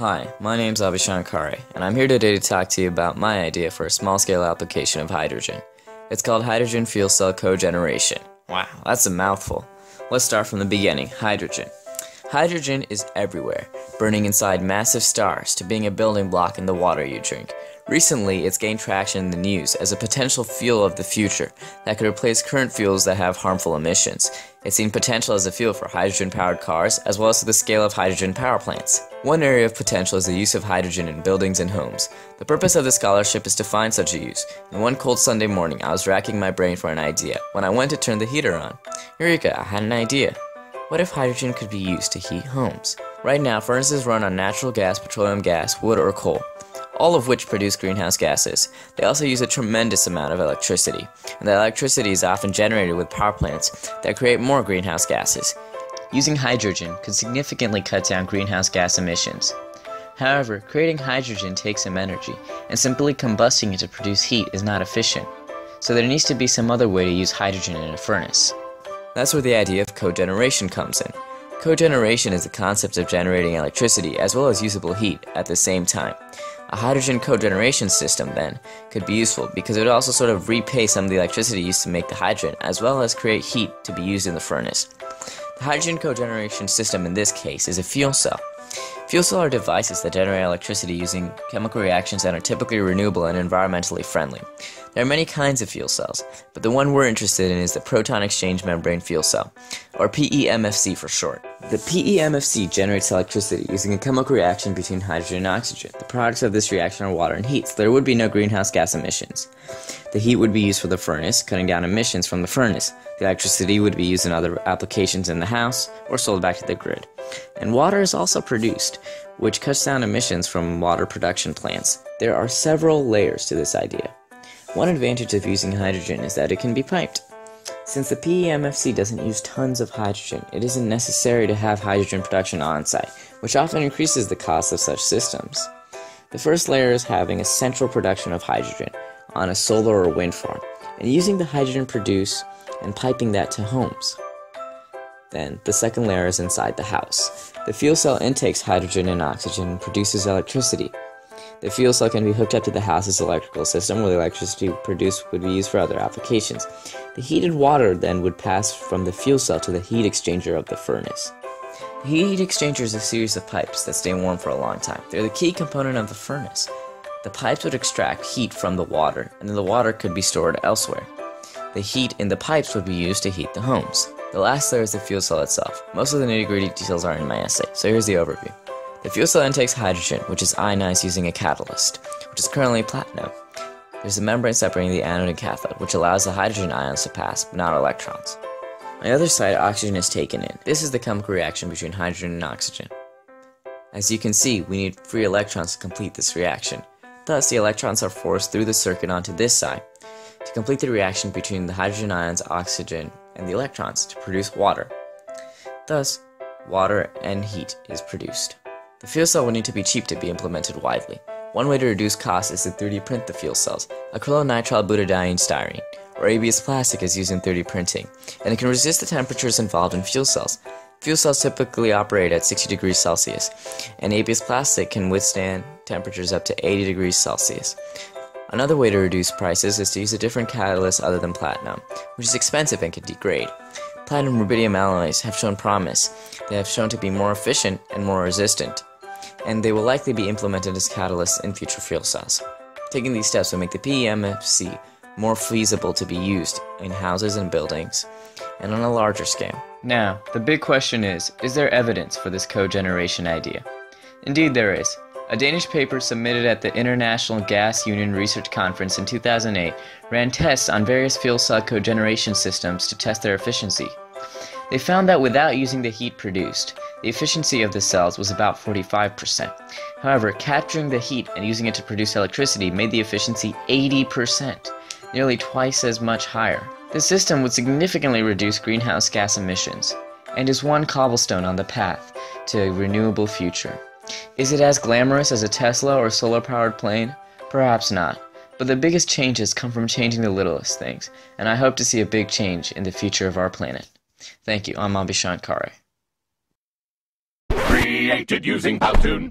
Hi, my name's Abhishyant Khare, and I'm here today to talk to you about my idea for a small-scale application of hydrogen. It's called Hydrogen Fuel Cell Cogeneration. Wow, that's a mouthful. Let's start from the beginning. Hydrogen. Hydrogen is everywhere, burning inside massive stars to being a building block in the water you drink. Recently, it's gained traction in the news as a potential fuel of the future that could replace current fuels that have harmful emissions. It's seen potential as a fuel for hydrogen-powered cars, as well as to the scale of hydrogen power plants. One area of potential is the use of hydrogen in buildings and homes. The purpose of this scholarship is to find such a use, and one cold Sunday morning I was racking my brain for an idea when I went to turn the heater on. Eureka, I had an idea. What if hydrogen could be used to heat homes? Right now, furnaces run on natural gas, petroleum gas, wood, or coal, all of which produce greenhouse gases. They also use a tremendous amount of electricity, and the electricity is often generated with power plants that create more greenhouse gases. Using hydrogen could significantly cut down greenhouse gas emissions. However, creating hydrogen takes some energy, and simply combusting it to produce heat is not efficient, so there needs to be some other way to use hydrogen in a furnace. That's where the idea of cogeneration comes in. Cogeneration is the concept of generating electricity as well as usable heat at the same time. A hydrogen cogeneration system, then, could be useful because it would also sort of repay some of the electricity used to make the hydrogen as well as create heat to be used in the furnace. The hydrogen cogeneration system in this case is a fuel cell. Fuel cells are devices that generate electricity using chemical reactions that are typically renewable and environmentally friendly. There are many kinds of fuel cells, but the one we're interested in is the Proton Exchange Membrane Fuel Cell, or PEMFC for short. The PEMFC generates electricity using a chemical reaction between hydrogen and oxygen. The products of this reaction are water and heat, so there would be no greenhouse gas emissions. The heat would be used for the furnace, cutting down emissions from the furnace. The electricity would be used in other applications in the house, or sold back to the grid. And water is also produced, which cuts down emissions from water production plants. There are several layers to this idea. One advantage of using hydrogen is that it can be piped. Since the PEMFC doesn't use tons of hydrogen, it isn't necessary to have hydrogen production on site, which often increases the cost of such systems. The first layer is having a central production of hydrogen on a solar or wind farm, and using the hydrogen produced and piping that to homes. Then, the second layer is inside the house. The fuel cell intakes hydrogen and oxygen and produces electricity. The fuel cell can be hooked up to the house's electrical system, where the electricity produced would be used for other applications. The heated water then would pass from the fuel cell to the heat exchanger of the furnace. The heat exchanger is a series of pipes that stay warm for a long time. They're the key component of the furnace. The pipes would extract heat from the water, and then the water could be stored elsewhere. The heat in the pipes would be used to heat the homes. The last layer is the fuel cell itself. Most of the nitty-gritty details are in my essay, so here's the overview. The fuel cell intakes hydrogen, which is ionized using a catalyst, which is currently platinum. There's a membrane separating the anode and cathode, which allows the hydrogen ions to pass, but not electrons. On the other side, oxygen is taken in. This is the chemical reaction between hydrogen and oxygen. As you can see, we need free electrons to complete this reaction. Thus, the electrons are forced through the circuit onto this side to complete the reaction between the hydrogen ions, oxygen, and the electrons to produce water. Thus, water and heat is produced. The fuel cell would need to be cheap to be implemented widely. One way to reduce costs is to 3D print the fuel cells. Acrylonitrile butadiene styrene, or ABS plastic, is used in 3D printing, and it can resist the temperatures involved in fuel cells. Fuel cells typically operate at 60 degrees Celsius, and ABS plastic can withstand temperatures up to 80 degrees Celsius. Another way to reduce prices is to use a different catalyst other than platinum, which is expensive and can degrade. Platinum rubidium alloys have shown promise. They have shown to be more efficient and more resistant, and they will likely be implemented as catalysts in future fuel cells. Taking these steps will make the PEMFC more feasible to be used in houses and buildings, and on a larger scale. Now, the big question is there evidence for this cogeneration idea? Indeed there is. A Danish paper submitted at the International Gas Union Research Conference in 2008 ran tests on various fuel cell cogeneration systems to test their efficiency. They found that without using the heat produced, the efficiency of the cells was about 45%. However, capturing the heat and using it to produce electricity made the efficiency 80%, nearly twice as much higher. This system would significantly reduce greenhouse gas emissions, and is one cobblestone on the path to a renewable future. Is it as glamorous as a Tesla or solar-powered plane? Perhaps not. But the biggest changes come from changing the littlest things, and I hope to see a big change in the future of our planet. Thank you. I'm Abhishyant Khare. Created using Powtoon.